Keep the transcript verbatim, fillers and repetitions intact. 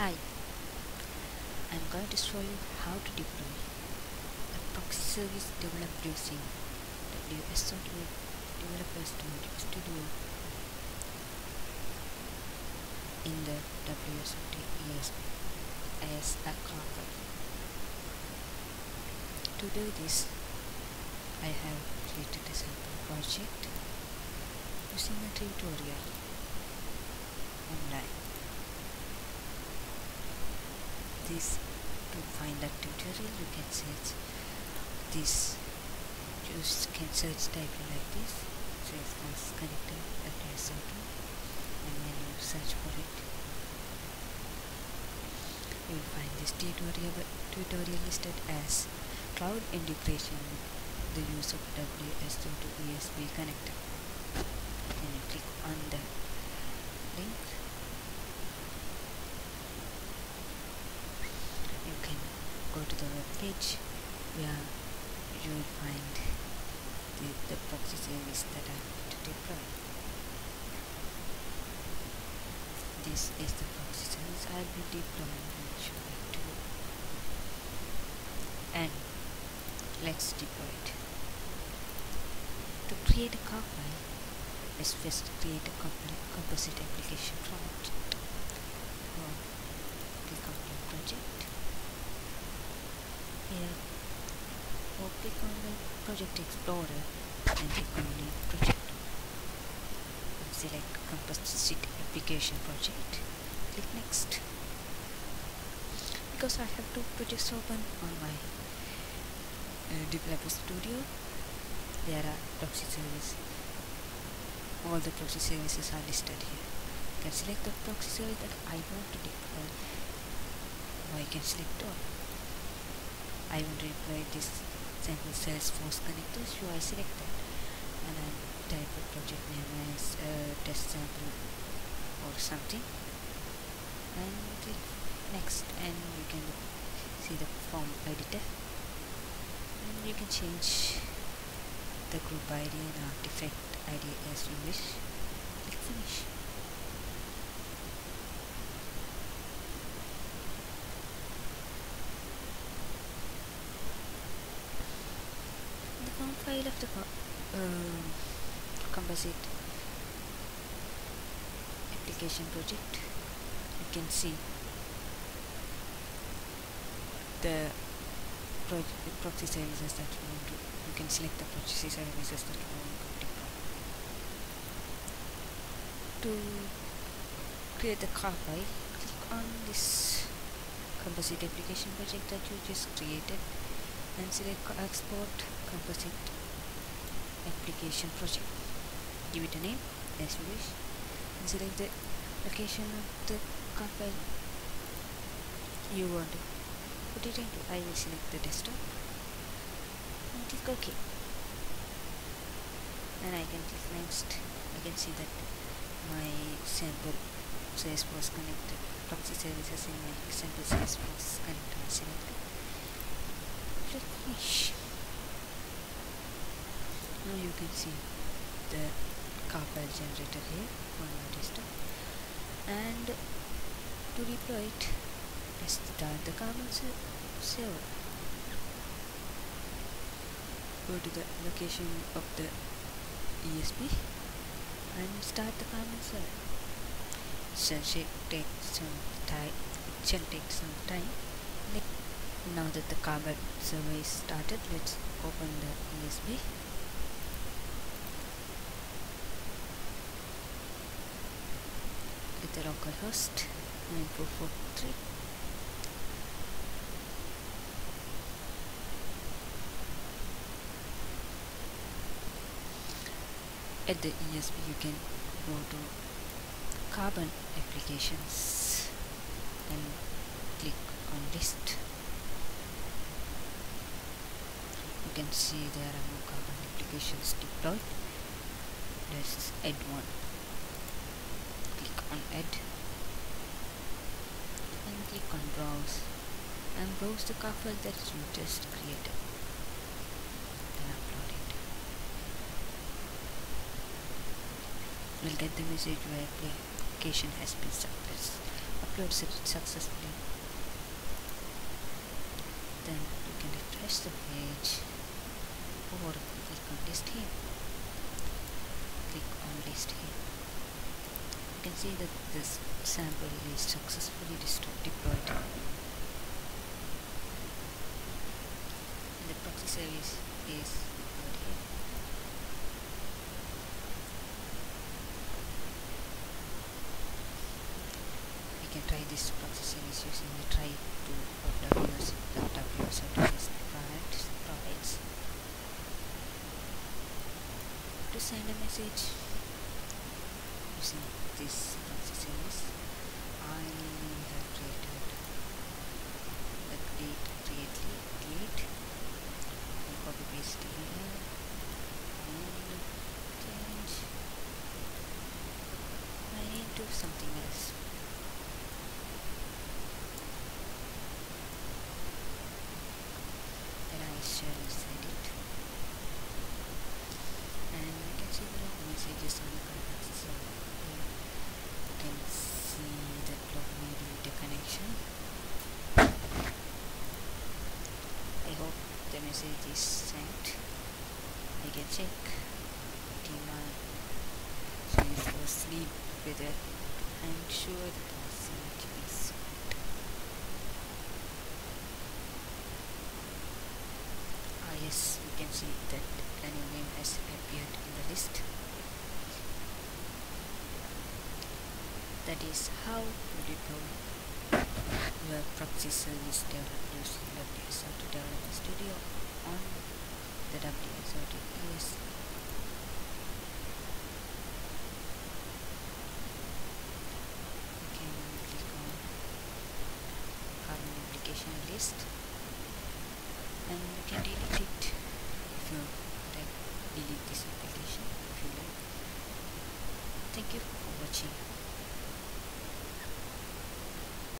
Hi, I'm going to show you how to deploy a proxy service developed using W S O two Developer Studio in the W S O two E S B cloud. To do this, I have created a sample project using a tutorial online. This to find that tutorial, you can search this. Just can search type like this, Salesforce Connector W S O two, and when you search for it, you will find this tutorial tutorial listed as Cloud Integration with the use of W S O two E S B Connector. And you click on the link. You can go to the web page where you will find the, the proxy service that I have to deploy. This is the proxy service I will be deploying and showing to you. And let's deploy it. To create a copy, let's first create a composite application project. So, click on new project. Here, or click on the Project Explorer and click on new project. And select Composite Application Project. Click Next. Because I have two projects open on my uh, Developer Studio, there are proxy services. All the proxy services are listed here. You can select the proxy service that I want to deploy, or I can select all. I want to deploy this sample Salesforce Connector, so I select that and I type a project name as uh, test sample or something and click next, and you can see the form editor and you can change the group I D and artifact I D as you wish. Click finish. File of the uh, composite application project, you can see the pro proxy services that you want to, you can select the proxy services that you want to deploy. To create the car file, click on this composite application project that you just created and select export composite application project. Give it a name as you wish and select the location of the compile you want to put it into. I will select the desktop and click OK, and I can click next. I can see that my sample Salesforce Connector proxy services in my sample Salesforce Connector are selected. Click finish. Now you can see the car file generator here on my desktop, and to deploy it, let's start the kernel server. Go to the location of the E S B and start the kernel server. It shall take some time. It shall take some time. Now that the kernel server is started, let's open the E S B. With the local host nine four four three. At the E S B, you can go to kernel applications and click on list. You can see there are no kernel applications deployed. Let's add one. Click on add and click on browse and browse the kernel that you just created. Then upload it. We'll get the message where the application has been successful. uploads it successfully. Then you can refresh the page or click on list here. Click on list here. You can see that this sample is successfully deployed. And the proxy service is deployed here. You can try this proxy service using the try to or W S O two provides. To send a message using this proxy service, I have created the create create create and copy paste here and change. I need to do something else. Message is sent. I can check my she is asleep with it. I'm sure that the message is sent. Ah yes, you can see that a new name has appeared in the list. That is how to deploy your proxy service developed using W S O two Developer Studio on the W S O two E S B. You can click on current application list and you can delete it if you like. Delete this application if you like. Thank you for watching.